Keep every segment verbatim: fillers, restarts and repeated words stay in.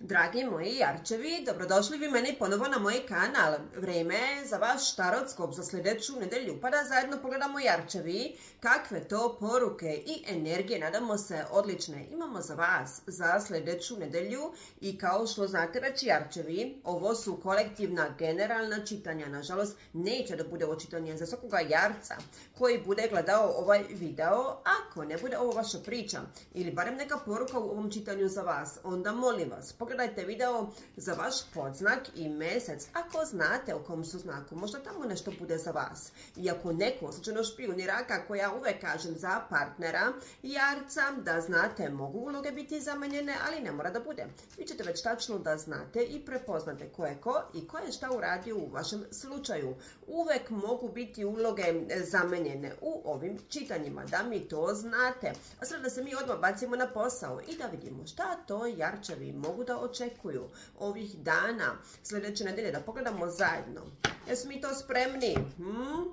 Dragi moji jarčevi, dobrodošli vi meni ponovo na moj kanal. Vreme je za vaš tarotskop za sljedeću nedelju, pa da zajedno pogledamo jarčevi kakve to poruke i energije, nadamo se odlične, imamo za vas za sljedeću nedelju. I kao što znate već jarčevi, ovo su kolektivna generalna čitanja, nažalost neće da bude ovo čitanje za svakoga jarca koji bude gledao ovaj video. Ako ne bude ovo vaša priča ili barem neka poruka u ovom čitanju za vas, onda molim vas, pogledajte video za vaš podznak i mesec, ako znate o kom su znaku, možda tamo nešto bude za vas. Iako neko slučajno špijunira, kako ja uvek kažem za partnera jarca, da znate, mogu uloge biti zamenjene, ali ne mora da bude. Vi ćete već tačno da znate i prepoznate ko je ko i ko je šta uradio u vašem slučaju. Uvek mogu biti uloge zamenjene u ovim čitanjima, da mi to znate. A sada da se mi odmah bacimo na posao i da vidimo šta to jarčevi mogu da očekuju ovih dana sljedeće nedelje, da pogledamo zajedno. Jesu mi to spremni? Hmm?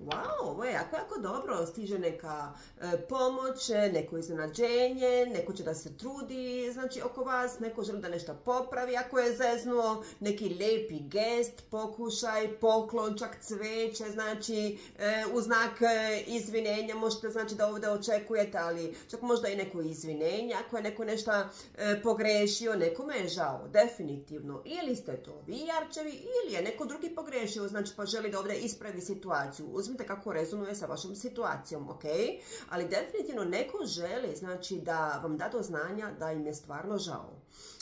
Wow, ovo je jako, jako dobro. Stiže neka e, pomoć, neko iznenađenje, neko će da se trudi, znači oko vas, neko želi da nešto popravi ako je zeznuo, neki lijepi gest, pokušaj, poklon, čak cveće, znači e, u znak e, izvinjenja možete, znači da ovdje očekujete, ali čak možda i neko izvinjenje, ako je neko nešto e, pogrešio, nekome je žao, definitivno. Ili ste to vi jarčevi, ili je neko drugi pogrešio, znači pa želi da ovdje ispravi situaciju. Uzmite kako rezonuje sa vašom situacijom, ok? Ali definitivno neko želi, znači, da vam da do znanja da im je stvarno žao.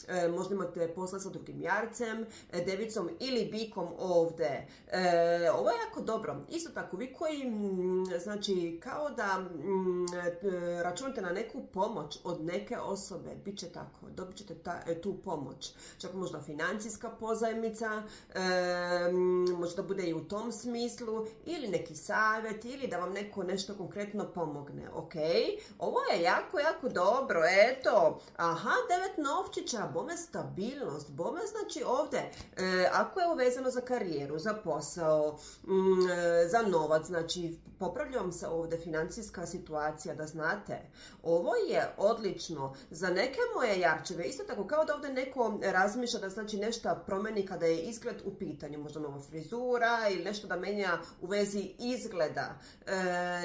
E, možda imate posla sa drugim jarcem, devicom ili bikom ovdje. E, ovo je jako dobro. Isto tako, vi koji, m, znači, kao da m, računate na neku pomoć od neke osobe, bit će tako, dobit ćete ta, tu pomoć. Čak možda financijska pozajmica, e, možda bude i u tom smislu, ili neki neki savjet, ili da vam neko nešto konkretno pomogne, ok? Ovo je jako, jako dobro, eto. Aha, devet novčića, bome stabilnost, bome znači ovdje, e, ako je uvezano za karijeru, za posao, m, e, za novac, znači popravlja vam se ovdje financijska situacija, da znate. Ovo je odlično za neke moje jarčeve, isto tako kao da ovdje neko razmišlja da znači nešto promeni kada je izgled u pitanju, možda nova frizura ili nešto da menja u vezi izgleda. E,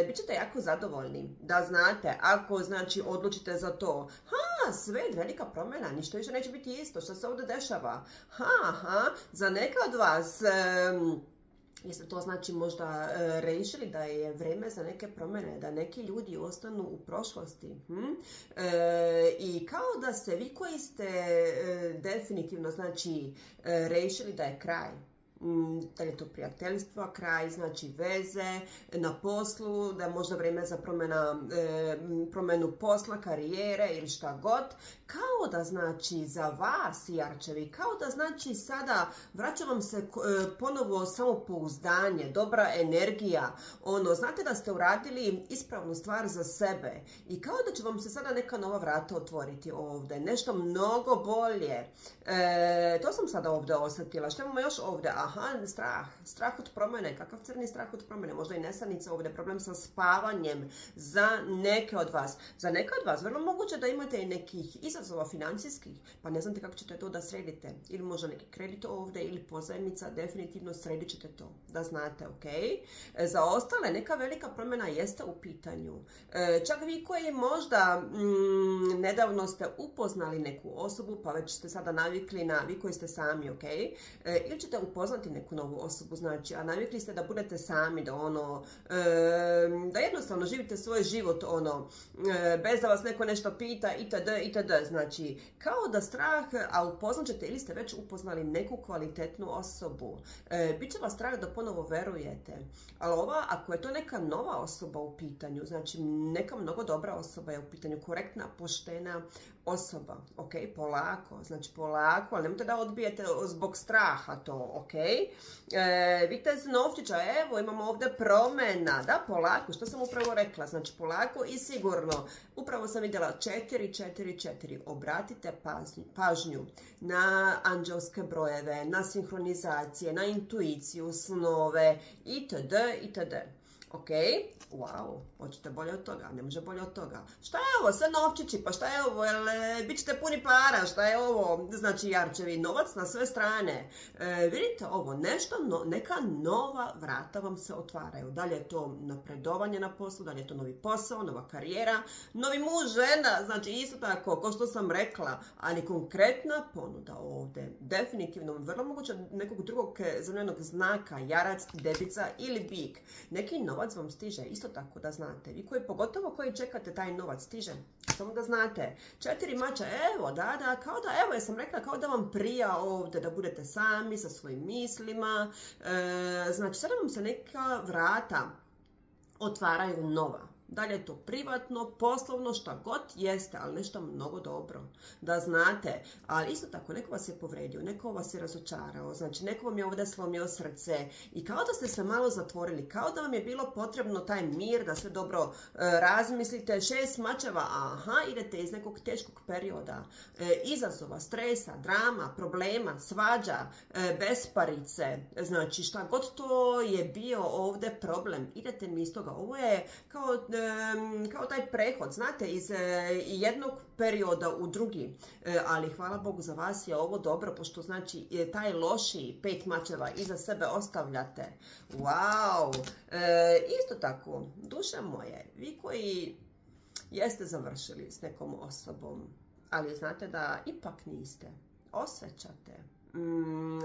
bićete jako zadovoljni, da znate, ako znači odlučite za to. Ha, sve velika promjena, ništa više neće biti isto, što se ovdje dešava. Ha, ha, za neka od vas... E, jeste to znači možda e, rešili da je vreme za neke promjene, da neki ljudi ostanu u prošlosti. Hm? E, I kao da se vi koji ste e, definitivno znači e, rešili da je kraj, da je to prijateljstvo, kraj, znači veze na poslu, da je možda vrijeme za promjena, e, promjenu posla, karijere ili šta god. Kao da znači za vas jarčevi, kao da znači sada vraća vam se e, ponovo samopouzdanje, dobra energija. Ono, znate da ste uradili ispravnu stvar za sebe i kao da će vam se sada neka nova vrata otvoriti ovdje, nešto mnogo bolje. E, to sam sada ovdje osjetila. Što imamo još ovdje? Aha, strah, strah od promjene, kakav crni strah od promjene, možda i nesanica ovdje, problem sa spavanjem za neke od vas. Za neke od vas vrlo moguće da imate i nekih izazova financijskih, pa ne znate kako ćete to da sredite, ili možda neki kredit ovdje ili pozajmica, definitivno sredit ćete to, da znate, ok? Za ostale neka velika promjena jeste u pitanju. Čak vi koji možda mm, nedavno ste upoznali neku osobu, pa već ste sada navikli na, vi koji ste sami, ok? Ili ćete upoznati poznati neku novu osobu, znači, a navikli ste da budete sami, da ono, e, da jednostavno živite svoj život, ono, e, bez da vas neko nešto pita, itd., itd., znači, kao da strah, a upoznat ćete ili ste već upoznali neku kvalitetnu osobu, e, bit će vas strah da ponovo verujete, ali ova, ako je to neka nova osoba u pitanju, znači, neka mnogo dobra osoba je u pitanju, korektna, poštena osoba, ok, polako, znači, polako, ali nemojte da odbijete zbog straha to, ok? E, Vitez novčića, evo imamo ovdje promjena, da, polako, što sam upravo rekla, znači polako i sigurno. Upravo sam vidjela četiri, četiri, četiri, obratite pažnju, pažnju na anđelske brojeve, na sinhronizacije, na intuiciju, snove, itd., itd. Ok, wow, hoćete bolje od toga, ne može bolje od toga. Šta je ovo, sve novčići, pa šta je ovo, bit ćete puni para, šta je ovo, znači jarčevi novac na sve strane. Vidite ovo, nešto, neka nova vrata vam se otvaraju. Da li je to napredovanje na poslu, da li je to novi posao, nova karijera, novi muž, žena, znači isto tako, ko što sam rekla, ali konkretna ponuda ovdje. Definitivno, vrlo moguće nekog drugog zemljenog znaka, jarac, devica ili bik, neki novi. Novac vam stiže, isto tako da znate. Vi koji, pogotovo koji čekate taj novac, stiže. Samo da znate. Četiri mača, evo, da, da, kao da, evo, ja sam rekla, kao da vam prija ovdje, da budete sami sa svojim mislima. E, znači, sada vam se neka vrata otvaraju nova. Dalje je to privatno, poslovno, šta god jeste, ali nešto mnogo dobro. Da znate, ali isto tako, neko vas je povredio, neko vas je razočarao, znači neko vam je ovdje slomio srce i kao da ste se malo zatvorili, kao da vam je bilo potrebno taj mir, da sve dobro e, razmislite, šest mačeva, aha, idete iz nekog teškog perioda, e, izazova, stresa, drama, problema, svađa, e, besparice, znači šta god to je bio ovdje problem, idete mi iz toga. Ovo je kao kao taj prehod, znate, iz jednog perioda u drugi, ali hvala Bogu za vas je ovo dobro, pošto znači taj loši pet mačeva iza sebe ostavljate. Wow! Isto tako, duša moje, vi koji jeste završili s nekom osobom, ali znate da ipak niste, osjećate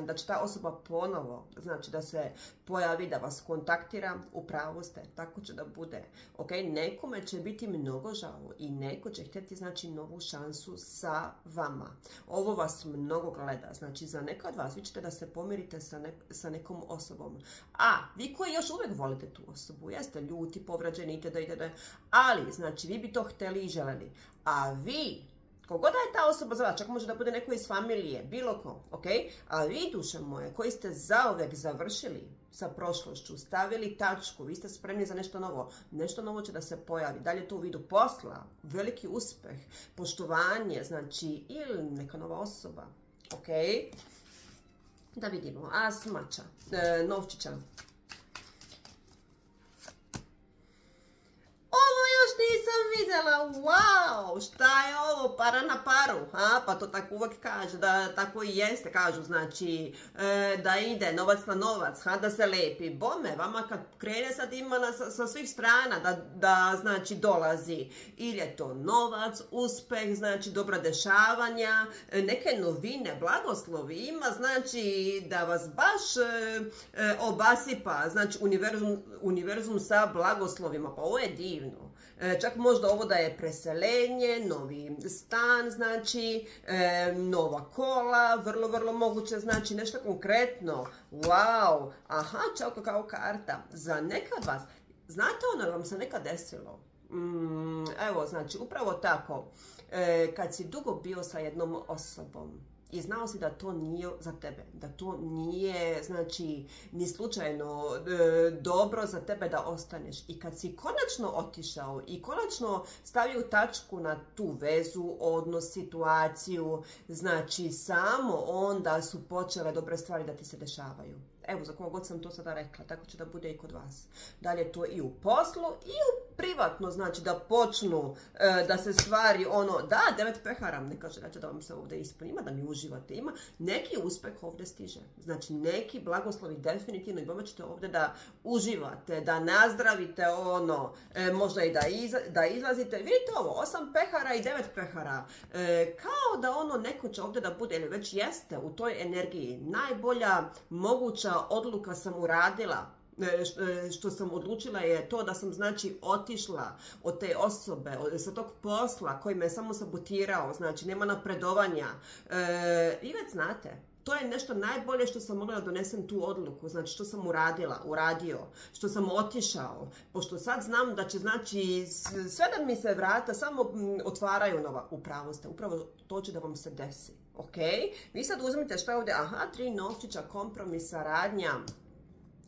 da će ta osoba ponovo, znači da se pojavi, da vas kontaktira, upravo ste, tako će da bude. Ok, nekome će biti mnogo žao i neko će htjeti, znači, novu šansu sa vama. Ovo vas mnogo gleda, znači za neka od vas vi ćete da se pomirite sa, ne, sa nekom osobom. A vi koji još uvijek volite tu osobu, jeste ljuti, povrađeni, itd., itd., ali znači vi bi to htjeli i želeli, a vi... Kogoda je ta osoba za vas, čak može da bude neko iz familije, bilo ko, ok? A vi, duše moje, koji ste zauvek završili sa prošlošću, stavili tačku, vi ste spremni za nešto novo, nešto novo će da se pojavi, da li je to u vidu posla, veliki uspeh, poštovanje, znači, ili neka nova osoba, ok? Da vidimo, as mača, e, novčića. Wow, šta je ovo, para na paru, ha? Pa to tako uvek kaže, da tako i jeste, kažu, znači e, da ide novac na novac, ha? Da se lepi, bome, vama kad krene sad ima na, sa, sa svih strana da, da znači dolazi, ili je to novac, uspeh, znači dobra dešavanja, neke novine, blagoslovi ima, znači da vas baš e, e, obasipa, znači univerzum, univerzum sa blagoslovima, pa ovo je divno. E, čak možda ovo da je preseljenje, novi stan, znači, e, nova kola, vrlo, vrlo moguće, znači nešto konkretno. Wow, aha, čao kao karta. Za neka od vas, znate ono vam se nekad desilo? Mm, evo, znači, upravo tako, e, kad si dugo bio sa jednom osobom i znao si da to nije za tebe, da to nije, znači, ni slučajno e, dobro za tebe da ostaneš. I kad si konačno otišao i konačno stavio tačku na tu vezu, odnos, situaciju, znači, samo onda su počele dobre stvari da ti se dešavaju. Evo, za koga god sam to sada rekla, tako će da bude i kod vas. Da li je to i u poslu i u privatno, znači da počnu e, da se stvari, ono, da, devet pehara, ne kaže da će da vam se ovdje ispunima, da mi uživate, ima, neki uspeh ovdje stiže. Znači, neki blagoslovi definitivno i vama ćete ovdje da uživate, da nazdravite, ono, e, možda i da, iz, da izlazite. Vidite ovo, osam pehara i devet pehara. E, kao da, ono, neko će ovdje da bude, ili već jeste u toj energiji, najbolja moguća odluka sam uradila, što sam odlučila je to da sam, znači, otišla od te osobe, od, sa tog posla koji me je samo sabotirao, znači nema napredovanja. E, i već znate, to je nešto najbolje što sam mogla da donesem tu odluku, znači što sam uradila, uradio, što sam otišao, pošto sad znam da će, znači, sve da mi se vrata samo otvaraju nova. Upravo ste, upravo to će da vam se desi, ok? Vi sad uzmite šta je ovdje, aha, tri novčića, kompromis, saradnja.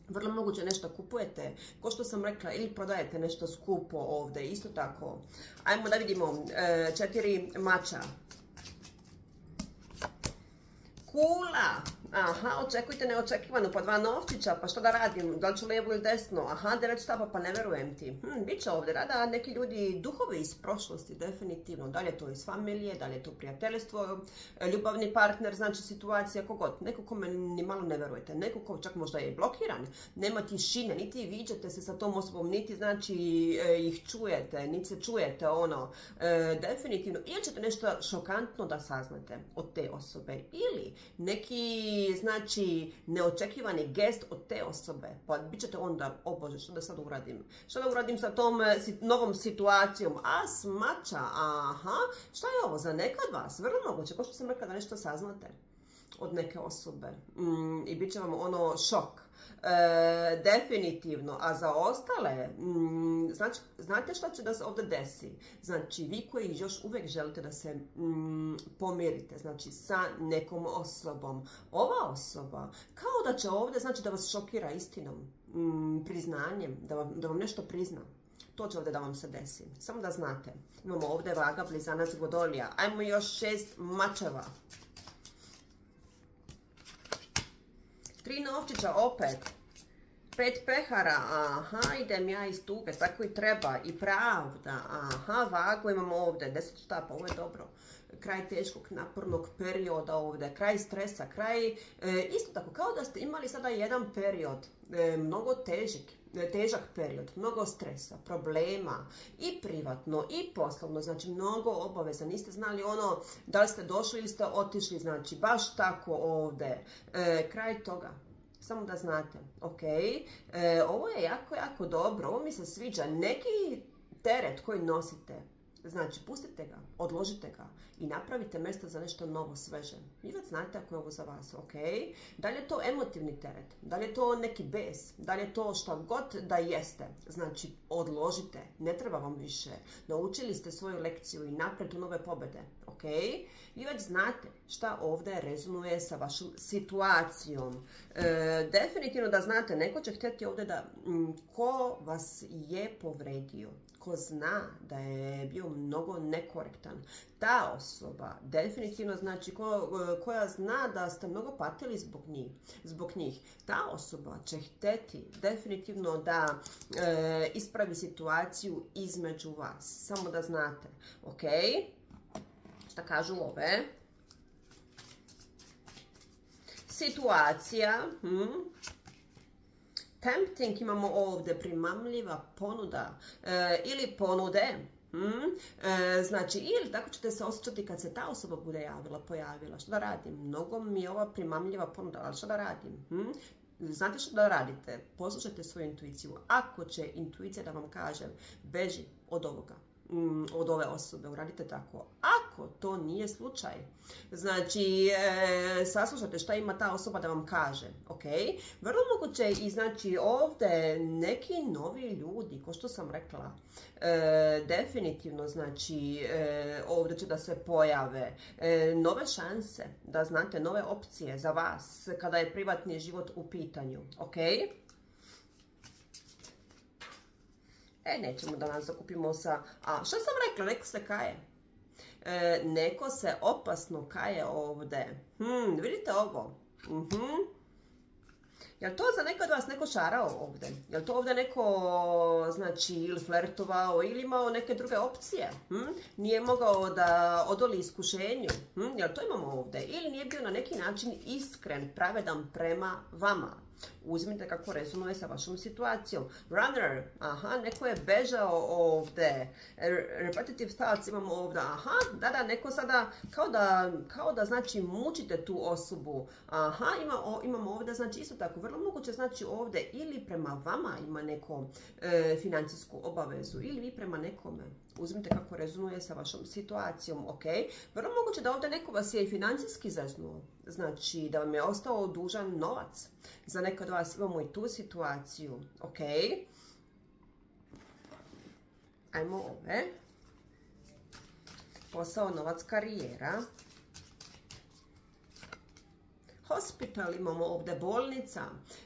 Vrlo moguće nešto kupujete, ko što sam rekla, ili prodajete nešto skupo ovdje, isto tako. Ajmo da vidimo, četiri mača. Kula, Aha, očekujte neočekivano, pa dva novčića, pa što da radim, da li ću lijevo ili desno, aha, devet štapa, pa ne verujem ti. Hm, bit će ovdje rada neki ljudi, duhovi iz prošlosti, definitivno, da li je to iz familije, da li je to prijateljstvo, ljubavni partner, znači situacija, kogod, neko kome ni malo ne verujete, neko ko čak možda je blokiran, nema tišine, niti viđate se sa tom osobom, niti znači ih čujete, niti se čujete, ono, definitivno, ili ćete nešto šokantno da saznate od te osobe, ili neki znači neočekivani gest od te osobe, pa bit ćete onda, o Bože, što da sad uradim? Što da uradim sa tom novom situacijom? A, smača, aha, šta je ovo za nekad vas? Vrlo moguće, ko što sam rekla da nešto saznate od neke osobe i bit će vam ono šok. Definitivno, a za ostale, znate šta će da se ovdje desi? Znači, vi koji još uvijek želite da se pomirite, znači, sa nekom osobom. Ova osoba, kao da će ovdje, znači, da vas šokira istinom, priznanjem, da vam nešto prizna. To će ovdje da vam se desi. Samo da znate. Imamo ovdje vaga, blizanac, vodolija. Ajmo još šest mačeva. Tri novčića opet, pet pehara, aha, idem ja iz tuge, tako i treba, i pravda, aha, vagu imamo ovdje, deset štapa, ovo je dobro, kraj teškog napornog perioda ovdje, kraj stresa, kraj, e, isto tako, kao da ste imali sada jedan period, e, mnogo težak, težak period, mnogo stresa, problema, i privatno, i poslovno, znači mnogo obaveza, niste znali ono, da li ste došli ili ste otišli, znači baš tako ovdje, e, kraj toga, samo da znate, ok, e, ovo je jako, jako dobro, ovo mi se sviđa, neki teret koji nosite, znači, pustite ga, odložite ga i napravite mjesto za nešto novo, sveže. Vi već znate ako je ovo za vas, ok? Da li je to emotivni teret? Da li je to neki bes? Da li je to šta god da jeste? Znači, odložite, ne treba vam više. Naučili ste svoju lekciju i naprijed u nove pobjede, ok? Vi već znate šta ovdje rezonuje sa vašom situacijom. Definitivno da znate, neko će htjeti ovdje da ko vas je povredio, ko zna da je bio mnogo nekorektan. Ta osoba, definitivno, znači ko, koja zna da ste mnogo patili zbog njih, zbog njih. Ta osoba će htjeti definitivno da e, ispravi situaciju između vas. Samo da znate. Ok? Šta kažu ove? Situacija. Hm? Tempting imamo ovdje, primamljiva ponuda e, ili ponude. Mm, e, znači, ili tako ćete se osjećati kad se ta osoba bude javila, pojavila. Što da radim? Mnogo mi je ova primamljiva ponuda, ali što da radim? Mm? Znate što da radite? Poslušajte svoju intuiciju. Ako će intuicija da vam kaže, beži od ovoga, mm, od ove osobe, uradite tako. Ako to nije slučaj, znači, e, saslušajte šta ima ta osoba da vam kaže. Okay? Vrlo moguće i znači ovdje neki novi ljudi, ko što sam rekla, E, definitivno, znači, e, ovdje će da se pojave e, nove šanse, da znate, nove opcije za vas kada je privatni život u pitanju, ok? E, nećemo da nas zakupimo sa... A, što sam rekla? Neko se kaje. E, neko se opasno kaje ovdje. Hmm, vidite ovo? Mhm. Jel to za nekad vas neko šarao ovdje? Jel to ovdje neko, znači, ili flertovao ili imao neke druge opcije? Hm? Nije mogao da odoli iskušenju? Hm? Jel to imamo ovdje? Ili nije bio na neki način iskren, pravedan prema vama? Uzmite kako rezonuje sa vašom situacijom. Runner, aha, neko je bežao ovdje. Repetitive thoughts imamo ovdje, aha, da, da, neko sada, kao da, kao da, znači, mučite tu osobu. Aha, ima, o, imamo ovdje, znači, isto tako, vrlo moguće, znači, ovdje ili prema vama ima neko e, financijsku obavezu, ili vi prema nekome. Uzmite kako rezonuje sa vašom situacijom, ok? Vrlo moguće da ovdje neko vas je i financijski zeznuo. Znači, da vam je ostao dužan novac. Za neka od vas imamo i tu situaciju, ok? Ajmo ove. Posao, novac, karijera. hospital, imamo ovdje bolnica,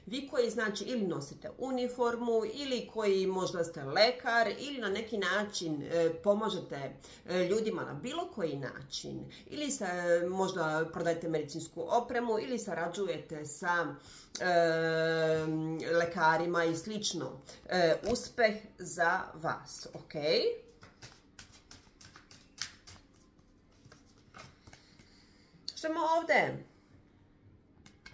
vi koji znači ili nosite uniformu ili koji možda ste lekar ili na neki način e, pomažete e, ljudima na bilo koji način ili sa, možda prodajete medicinsku opremu ili sarađujete sa e, lekarima i slično. E, uspeh za vas, ok? Što imamo ovdje?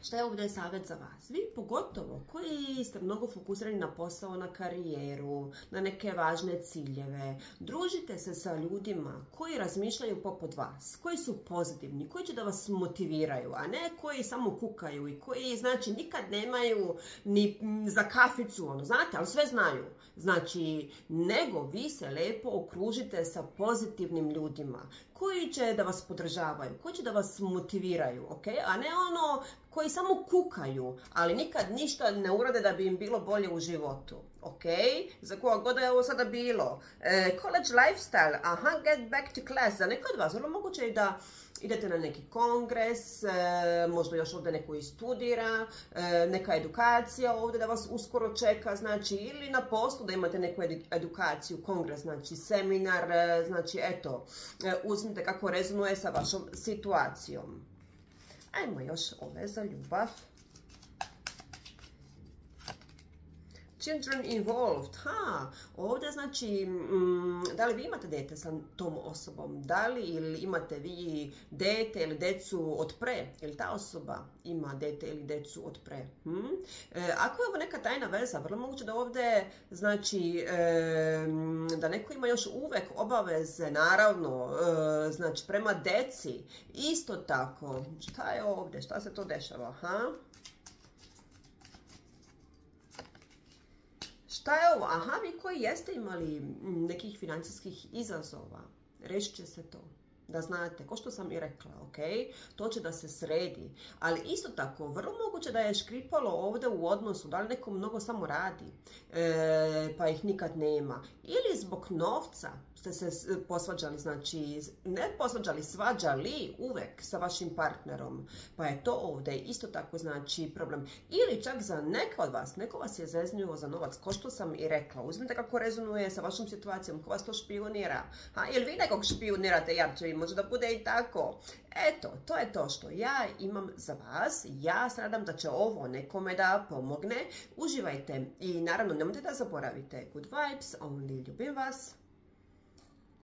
Šta je ovdje savjet za vas? Vi pogotovo koji ste mnogo fokusirani na posao, na karijeru, na neke važne ciljeve. Družite se sa ljudima koji razmišljaju poput vas, koji su pozitivni, koji će da vas motiviraju, a ne koji samo kukaju i koji znači nikad nemaju ni za kaficu, ono, znate, ali sve znaju. Znači, nego vi se lijepo okružite sa pozitivnim ljudima koji će da vas podržavaju, koji će da vas motiviraju, okay? A ne ono koji samo kukaju, ali nikad ništa ne urade da bi im bilo bolje u životu. Ok, za koja god je ovo sada bilo. E, college lifestyle, aha, get back to class. Za neko od vas, vrlo moguće je da idete na neki kongres, e, možda još ovdje neko i studira, e, neka edukacija ovdje da vas uskoro čeka, znači, ili na poslu da imate neku edukaciju, kongres, znači, seminar, e, znači, eto, e, uzmite kako rezonuje sa vašom situacijom. Ajmo još ove za ljubav. Children involved. Ha, ovdje znači, mm, da li vi imate dete sa tom osobom? Da li ili imate vi dete ili decu od pre? Ili ta osoba ima dete ili decu od pre? Hm? E, ako je ovo neka tajna veza, vrlo moguće da ovdje znači, e, da neko ima još uvek obaveze, naravno, e, znači prema deci. Isto tako, šta je ovdje, šta se to dešava? Ha? Šta je ovo? Aha, vi koji jeste imali nekih financijskih izazova, rešit će se to. Da znate, ko što sam i rekla, ok? To će da se sredi. Ali isto tako, vrlo moguće da je škripalo ovdje u odnosu, da li neko mnogo samo radi, e, pa ih nikad nema. Ili zbog novca ste se posvađali, znači, ne posvađali, svađali uvek sa vašim partnerom. Pa je to ovdje isto tako, znači, problem. Ili čak za neka od vas, neko vas je zeznio za novac, ko što sam i rekla. Uzmite kako rezonuje sa vašom situacijom, ko vas to špionira. Ha, ili vi nekog špionirate, ja ću možda da bude i tako. Eto, to je to što ja imam za vas. Ja se nadam da će ovo nekome da pomogne. Uživajte i naravno nemojte da zaboravite. Good vibes, only, ljubim vas.